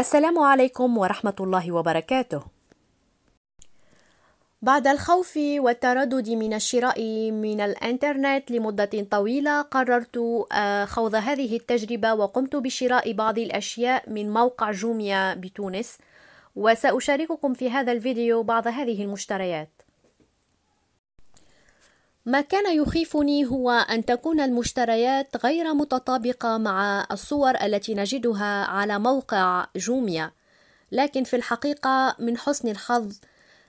السلام عليكم ورحمة الله وبركاته. بعد الخوف والتردد من الشراء من الانترنت لمدة طويلة، قررت خوض هذه التجربة وقمت بشراء بعض الأشياء من موقع جوميا بتونس، وسأشارككم في هذا الفيديو بعض هذه المشتريات. ما كان يخيفني هو أن تكون المشتريات غير متطابقة مع الصور التي نجدها على موقع جوميا، لكن في الحقيقة من حسن الحظ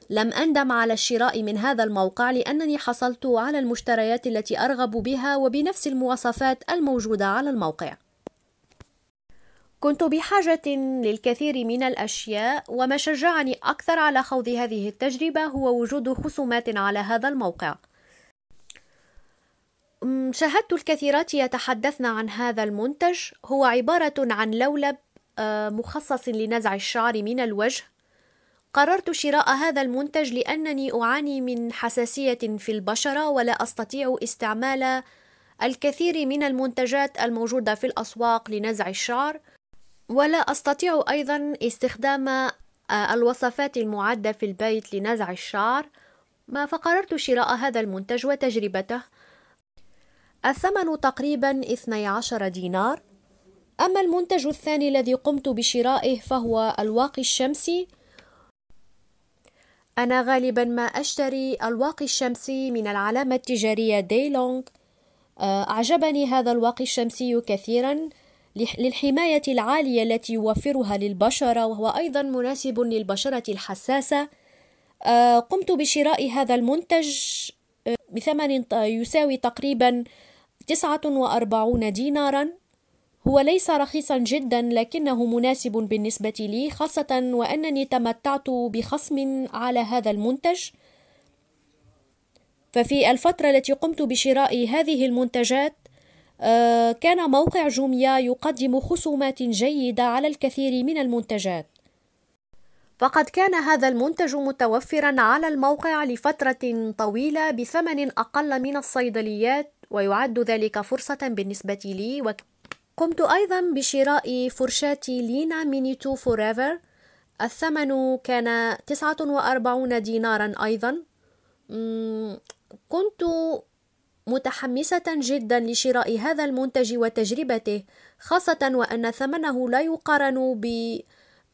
لم أندم على الشراء من هذا الموقع، لأنني حصلت على المشتريات التي أرغب بها وبنفس المواصفات الموجودة على الموقع. كنت بحاجة للكثير من الأشياء، وما شجعني أكثر على خوض هذه التجربة هو وجود خصومات على هذا الموقع. شاهدت الكثيرات يتحدثن عن هذا المنتج، هو عبارة عن لولب مخصص لنزع الشعر من الوجه. قررت شراء هذا المنتج لأنني أعاني من حساسية في البشرة، ولا أستطيع استعمال الكثير من المنتجات الموجودة في الأسواق لنزع الشعر، ولا أستطيع أيضا استخدام الوصفات المعدة في البيت لنزع الشعر، فقررت شراء هذا المنتج وتجربته. الثمن تقريبا 12 دينار. أما المنتج الثاني الذي قمت بشرائه فهو الواقي الشمسي. أنا غالبا ما أشتري الواقي الشمسي من العلامة التجارية ديلونغ. أعجبني هذا الواقي الشمسي كثيرا للحماية العالية التي يوفرها للبشرة، وهو أيضا مناسب للبشرة الحساسة. قمت بشراء هذا المنتج بثمن يساوي تقريبا 49 دينارا. هو ليس رخيصا جدا، لكنه مناسب بالنسبة لي، خاصة وأنني تمتعت بخصم على هذا المنتج. ففي الفترة التي قمت بشراء هذه المنتجات كان موقع جوميا يقدم خصومات جيدة على الكثير من المنتجات، فقد كان هذا المنتج متوفرا على الموقع لفترة طويلة بثمن أقل من الصيدليات، ويعد ذلك فرصة بالنسبة لي. قمت أيضا بشراء فرشاة لينا ميني تو فوريفر، الثمن كان 49 دينارا أيضا. كنت متحمسة جدا لشراء هذا المنتج وتجربته، خاصة وأن ثمنه لا يقارن ب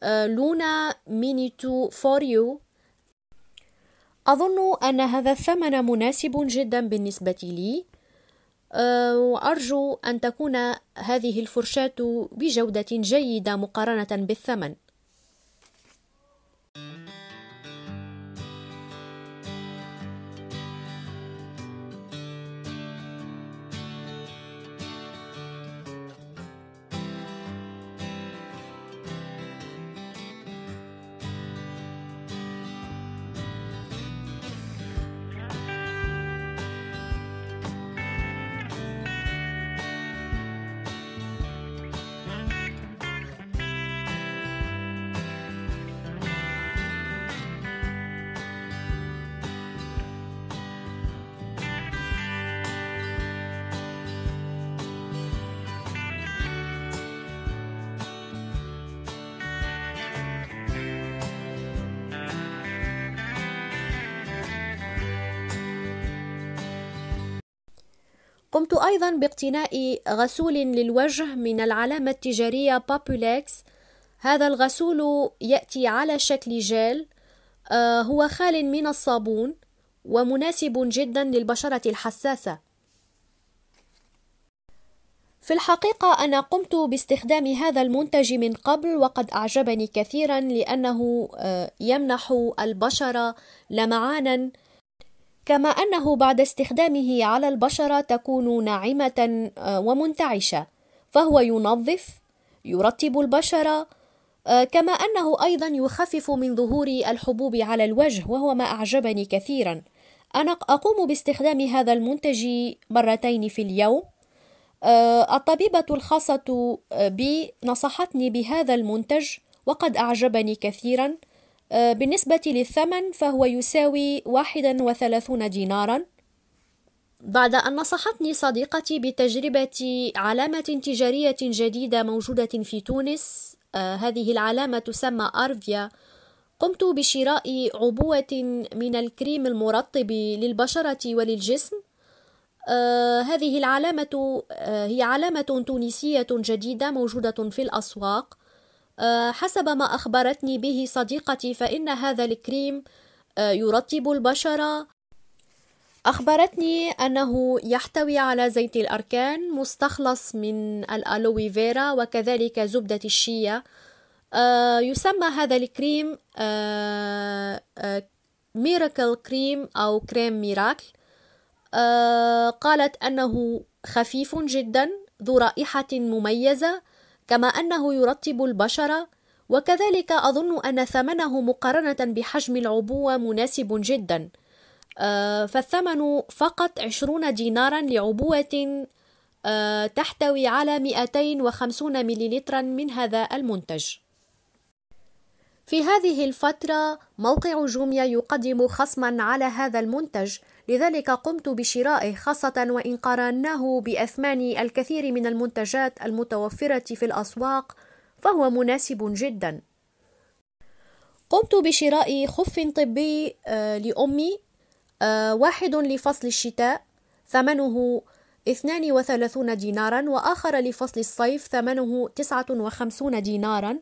لينا ميني تو فوريفر. أظن أن هذا الثمن مناسب جدا بالنسبة لي، وأرجو أن تكون هذه الفرشاة بجودة جيدة مقارنة بالثمن. قمت أيضا باقتناء غسول للوجه من العلامة التجارية بابيلكس. هذا الغسول يأتي على شكل جيل، هو خال من الصابون ومناسب جدا للبشرة الحساسة. في الحقيقة أنا قمت باستخدام هذا المنتج من قبل، وقد أعجبني كثيرا لأنه يمنح البشرة لمعانا، كما أنه بعد استخدامه على البشرة تكون ناعمة ومنتعشة، فهو ينظف، يرطب البشرة، كما أنه أيضا يخفف من ظهور الحبوب على الوجه، وهو ما أعجبني كثيرا. أنا أقوم باستخدام هذا المنتج مرتين في اليوم. الطبيبة الخاصة بي نصحتني بهذا المنتج وقد أعجبني كثيرا. بالنسبة للثمن فهو يساوي 31 دينارا. بعد أن نصحتني صديقتي بتجربة علامة تجارية جديدة موجودة في تونس هذه العلامة تسمى أرفيا. قمت بشراء عبوة من الكريم المرطب للبشرة وللجسم. هذه العلامة هي علامة تونسية جديدة موجودة في الأسواق. حسب ما أخبرتني به صديقتي فإن هذا الكريم يرطب البشرة. أخبرتني أنه يحتوي على زيت الأركان مستخلص من الألوي فيرا وكذلك زبدة الشيا. يسمى هذا الكريم ميراكل كريم أو كريم ميراكل. قالت أنه خفيف جدا ذو رائحة مميزة، كما أنه يرطب البشرة، وكذلك أظن أن ثمنه مقارنة بحجم العبوة مناسب جدا، فالثمن فقط 20 دينارا لعبوة تحتوي على 250 مليلترا من هذا المنتج. في هذه الفترة موقع جوميا يقدم خصما على هذا المنتج، لذلك قمت بشرائه، خاصة وإن قارناه بأثمان الكثير من المنتجات المتوفرة في الأسواق فهو مناسب جدا. قمت بشراء خف طبي لأمي، واحد لفصل الشتاء ثمنه 32 دينارا وآخر لفصل الصيف ثمنه 59 دينارا.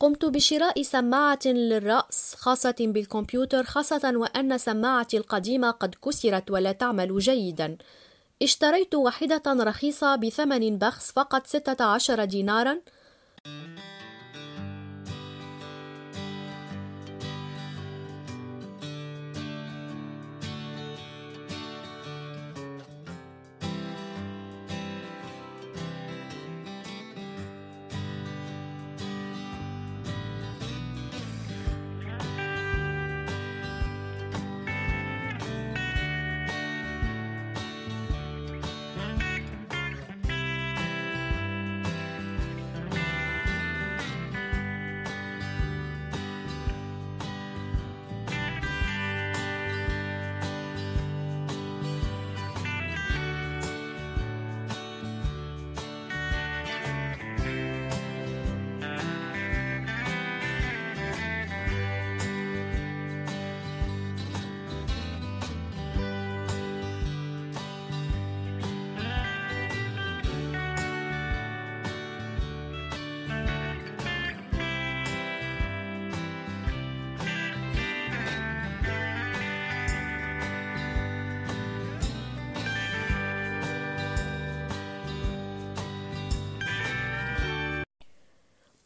قمت بشراء سماعة للرأس خاصة بالكمبيوتر، خاصة وأن سماعتي القديمة قد كسرت ولا تعمل جيدا. اشتريت واحدة رخيصة بثمن بخس فقط 16 دينارا.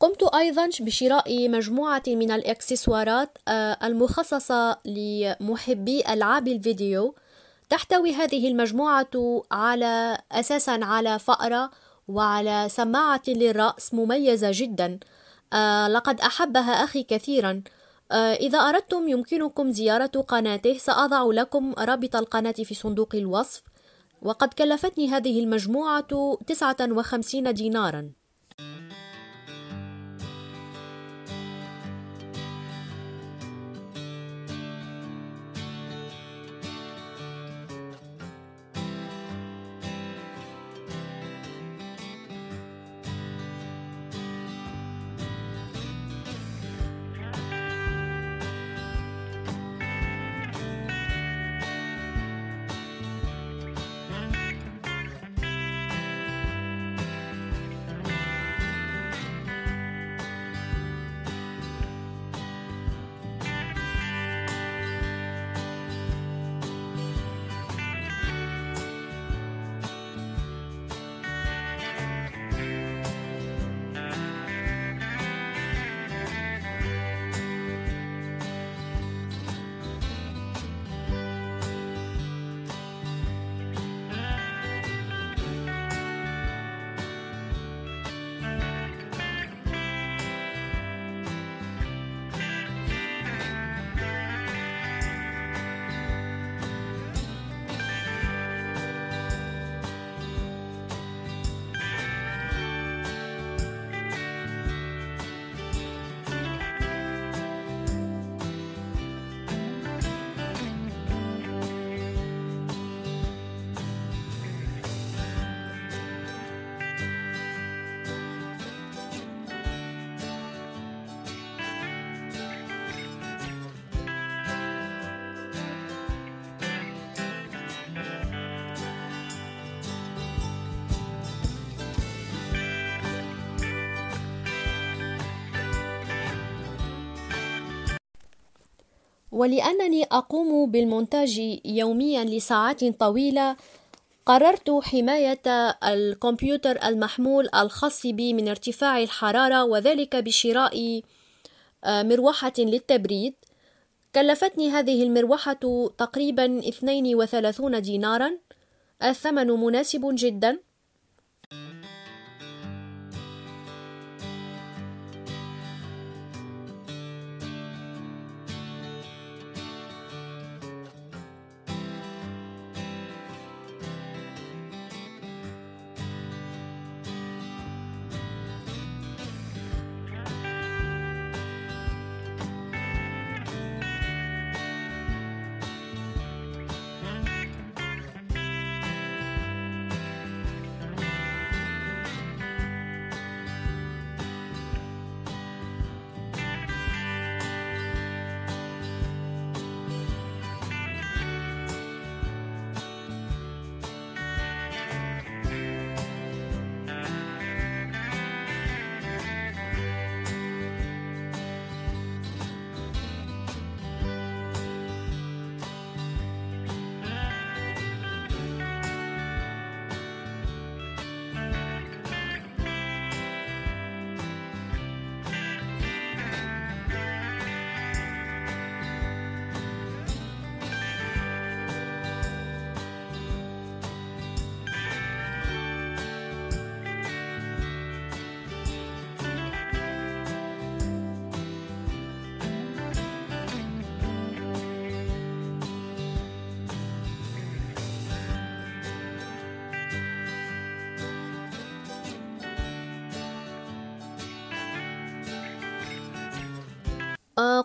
قمت أيضا بشراء مجموعة من الإكسسوارات المخصصة لمحبي ألعاب الفيديو. تحتوي هذه المجموعة على أساسا على فأرة وعلى سماعة للرأس مميزة جدا، لقد أحبها أخي كثيرا. إذا أردتم يمكنكم زيارة قناته، سأضع لكم رابط القناة في صندوق الوصف. وقد كلفتني هذه المجموعة 59 دينارا. ولأنني أقوم بالمونتاج يوميا لساعات طويلة، قررت حماية الكمبيوتر المحمول الخاص بي من ارتفاع الحرارة، وذلك بشراء مروحة للتبريد. كلفتني هذه المروحة تقريبا 32 دينارا، الثمن مناسب جدا.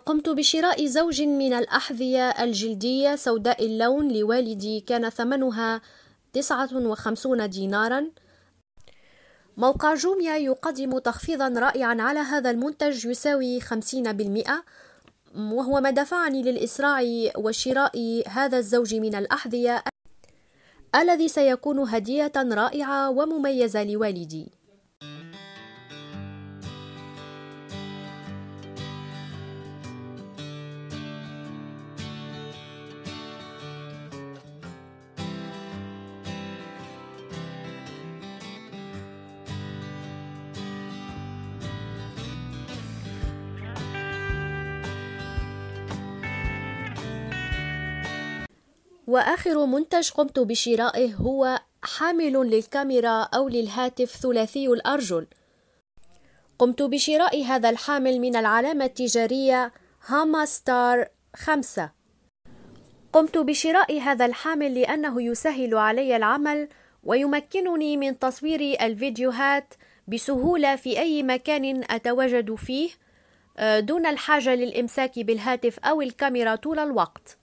قمت بشراء زوج من الأحذية الجلدية سوداء اللون لوالدي، كان ثمنها 59 دينارا. موقع جوميا يقدم تخفيضا رائعا على هذا المنتج يساوي 50%، وهو ما دفعني للإسراع وشراء هذا الزوج من الأحذية الذي سيكون هدية رائعة ومميزة لوالدي. وآخر منتج قمت بشرائه هو حامل للكاميرا أو للهاتف ثلاثي الأرجل. قمت بشراء هذا الحامل من العلامة التجارية هامستار 5. قمت بشراء هذا الحامل لأنه يسهل علي العمل ويمكنني من تصوير الفيديوهات بسهولة في أي مكان أتواجد فيه دون الحاجة للإمساك بالهاتف أو الكاميرا طول الوقت.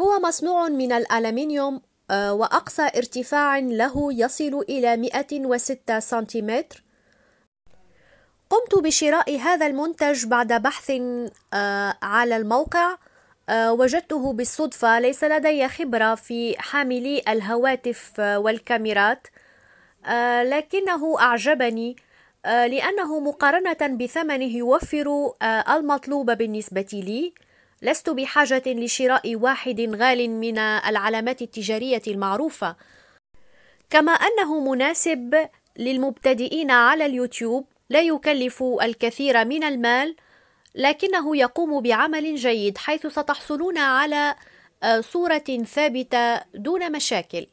هو مصنوع من الألمنيوم، وأقصى ارتفاع له يصل إلى 106 سنتيمتر. قمت بشراء هذا المنتج بعد بحث على الموقع، وجدته بالصدفة. ليس لدي خبرة في حاملي الهواتف والكاميرات، لكنه أعجبني لأنه مقارنة بثمنه يوفر المطلوب بالنسبة لي. لست بحاجة لشراء واحد غال من العلامات التجارية المعروفة، كما أنه مناسب للمبتدئين على اليوتيوب، لا يكلف الكثير من المال لكنه يقوم بعمل جيد، حيث ستحصلون على صورة ثابتة دون مشاكل.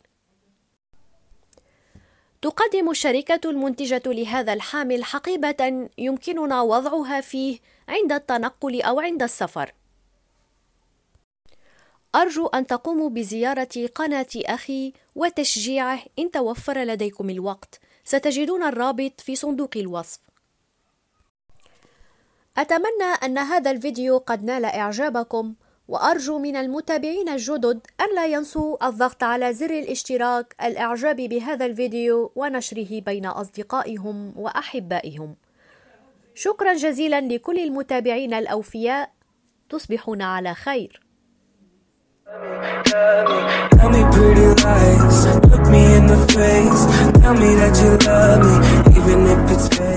تقدم الشركة المنتجة لهذا الحامل حقيبة يمكننا وضعها فيه عند التنقل أو عند السفر. أرجو أن تقوموا بزيارة قناة أخي وتشجيعه إن توفر لديكم الوقت، ستجدون الرابط في صندوق الوصف. أتمنى أن هذا الفيديو قد نال إعجابكم، وأرجو من المتابعين الجدد أن لا ينسوا الضغط على زر الاشتراك، الإعجاب بهذا الفيديو ونشره بين أصدقائهم وأحبائهم. شكرا جزيلا لكل المتابعين الأوفياء، تصبحون على خير. Tell me pretty lies, look me in the face. Tell me that you love me, even if it's fake.